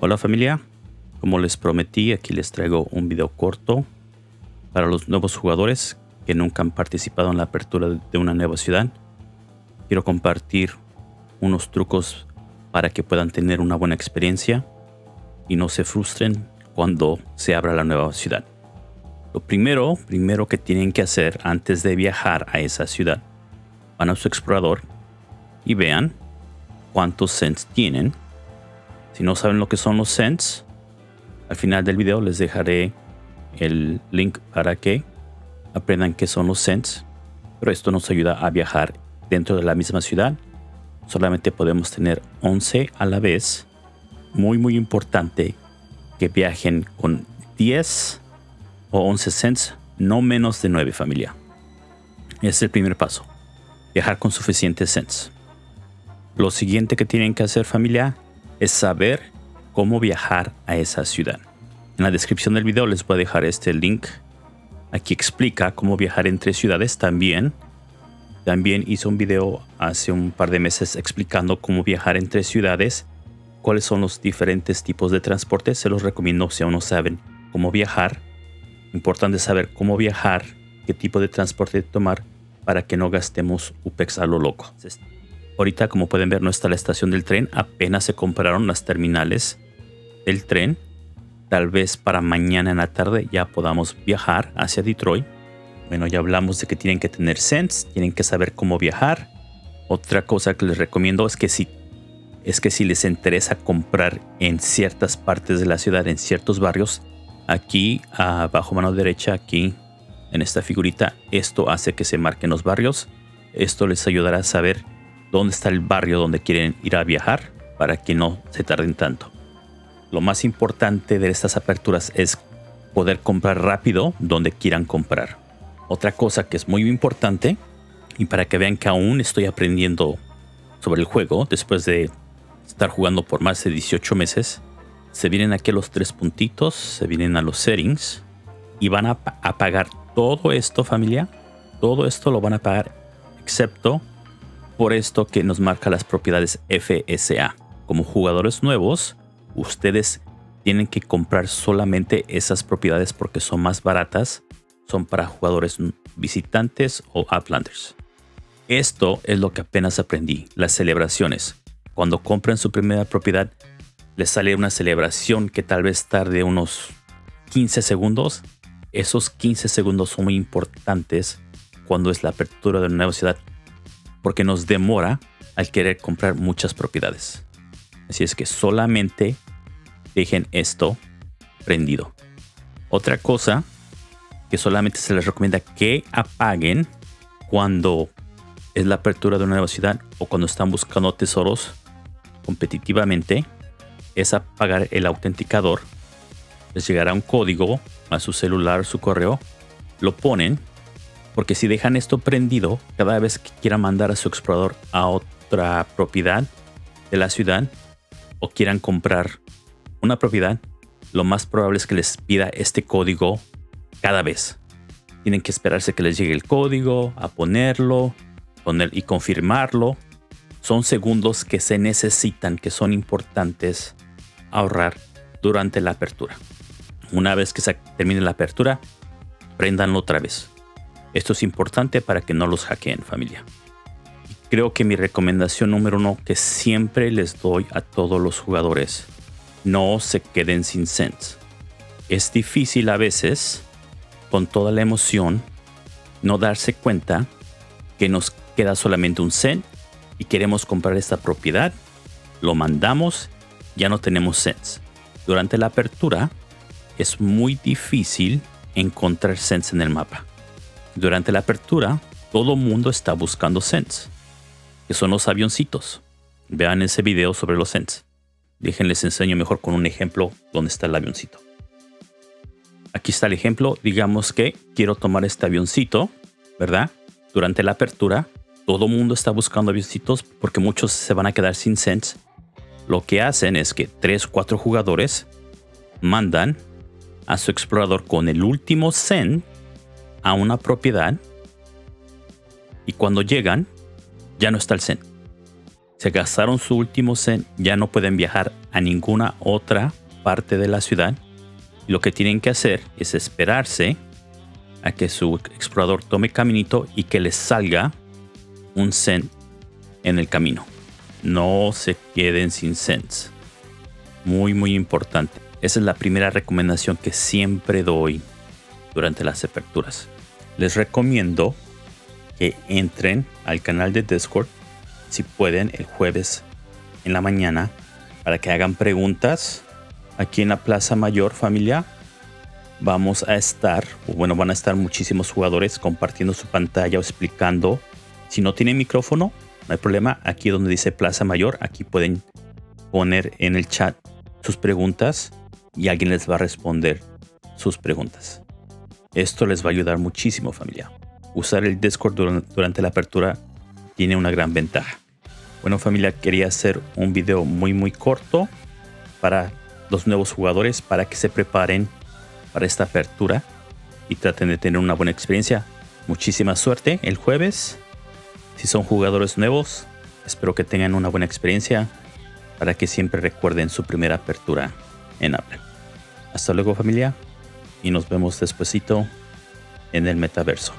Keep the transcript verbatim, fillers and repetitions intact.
Hola familia, como les prometí, aquí les traigo un video corto para los nuevos jugadores que nunca han participado en la apertura de una nueva ciudad. Quiero compartir unos trucos para que puedan tener una buena experiencia y no se frustren cuando se abra la nueva ciudad. Lo primero, primero que tienen que hacer antes de viajar a esa ciudad, van a su explorador y vean cuántos cents tienen. Si no saben lo que son los cents, al final del video les dejaré el link para que aprendan qué son los cents. Pero esto nos ayuda a viajar dentro de la misma ciudad. Solamente podemos tener once a la vez. Muy muy importante que viajen con diez o once cents, no menos de nueve, familia. Este es el primer paso. Viajar con suficientes cents. Lo siguiente que tienen que hacer, familia, es saber cómo viajar a esa ciudad. En la descripción del video les voy a dejar este link. Aquí explica cómo viajar entre ciudades también. También hice un video hace un par de meses explicando cómo viajar entre ciudades, cuáles son los diferentes tipos de transporte. Se los recomiendo si aún no saben cómo viajar. Importante saber cómo viajar, qué tipo de transporte tomar para que no gastemos U P E X a lo loco. Ahorita, como pueden ver, no está la estación del tren. Apenas se compraron las terminales del tren. Tal vez para mañana en la tarde ya podamos viajar hacia Detroit. Bueno, ya hablamos de que tienen que tener cents, tienen que saber cómo viajar. Otra cosa que les recomiendo es que si, es que si les interesa comprar en ciertas partes de la ciudad, en ciertos barrios, aquí abajo mano derecha, aquí en esta figurita, esto hace que se marquen los barrios. Esto les ayudará a saber dónde está el barrio donde quieren ir a viajar para que no se tarden tanto. Lo más importante de estas aperturas es poder comprar rápido donde quieran comprar. Otra cosa que es muy importante, y para que vean que aún estoy aprendiendo sobre el juego después de estar jugando por más de dieciocho meses, se vienen aquí los tres puntitos, se vienen a los settings y van a apagar todo esto, familia. Todo esto lo van a apagar excepto por esto que nos marca las propiedades F S A. Como jugadores nuevos, ustedes tienen que comprar solamente esas propiedades porque son más baratas. Son para jugadores visitantes o uplanders. Esto es lo que apenas aprendí. Las celebraciones. Cuando compran su primera propiedad, les sale una celebración que tal vez tarde unos quince segundos. Esos quince segundos son muy importantes cuando es la apertura de una nueva ciudad, porque nos demora al querer comprar muchas propiedades. Así es que solamente dejen esto prendido. Otra cosa que solamente se les recomienda que apaguen cuando es la apertura de una nueva ciudad o cuando están buscando tesoros competitivamente es apagar el autenticador. Les llegará un código a su celular, su correo. Lo ponen. Porque si dejan esto prendido, cada vez que quieran mandar a su explorador a otra propiedad de la ciudad o quieran comprar una propiedad, lo más probable es que les pida este código cada vez. Tienen que esperarse que les llegue el código, a ponerlo, poner y confirmarlo. Son segundos que se necesitan, que son importantes ahorrar durante la apertura. Una vez que se termine la apertura, préndanlo otra vez. Esto es importante para que no los hackeen, familia. Creo que mi recomendación número uno que siempre les doy a todos los jugadores: no se queden sin cents. Es difícil a veces, con toda la emoción, no darse cuenta que nos queda solamente un cent y queremos comprar esta propiedad. Lo mandamos, ya no tenemos cents. Durante la apertura es muy difícil encontrar cents en el mapa. Durante la apertura, todo mundo está buscando cents, que son los avioncitos. Vean ese video sobre los cents. Déjenles enseño mejor con un ejemplo dónde está el avioncito. Aquí está el ejemplo. Digamos que quiero tomar este avioncito, ¿verdad? Durante la apertura, todo mundo está buscando avioncitos porque muchos se van a quedar sin cents. Lo que hacen es que tres, cuatro jugadores mandan a su explorador con el último cent a una propiedad y cuando llegan ya no está el cent. Se gastaron su último cent, ya no pueden viajar a ninguna otra parte de la ciudad. Lo que tienen que hacer es esperarse a que su explorador tome caminito y que les salga un cent en el camino. No se queden sin cents. Muy, muy importante. Esa es la primera recomendación que siempre doy durante las aperturas. Les recomiendo que entren al canal de Discord, si pueden, el jueves en la mañana, para que hagan preguntas. Aquí en la Plaza Mayor, familia, vamos a estar, o bueno, van a estar muchísimos jugadores compartiendo su pantalla o explicando. Si no tienen micrófono, no hay problema. Aquí donde dice Plaza Mayor, aquí pueden poner en el chat sus preguntas y alguien les va a responder sus preguntas. Esto les va a ayudar muchísimo, familia. Usar el Discord durante la apertura tiene una gran ventaja. Bueno, familia, quería hacer un video muy muy corto para los nuevos jugadores, para que se preparen para esta apertura y traten de tener una buena experiencia. Muchísima suerte el jueves. Si son jugadores nuevos, espero que tengan una buena experiencia, para que siempre recuerden su primera apertura en Apple. Hasta luego, familia, y nos vemos despuesito en el metaverso.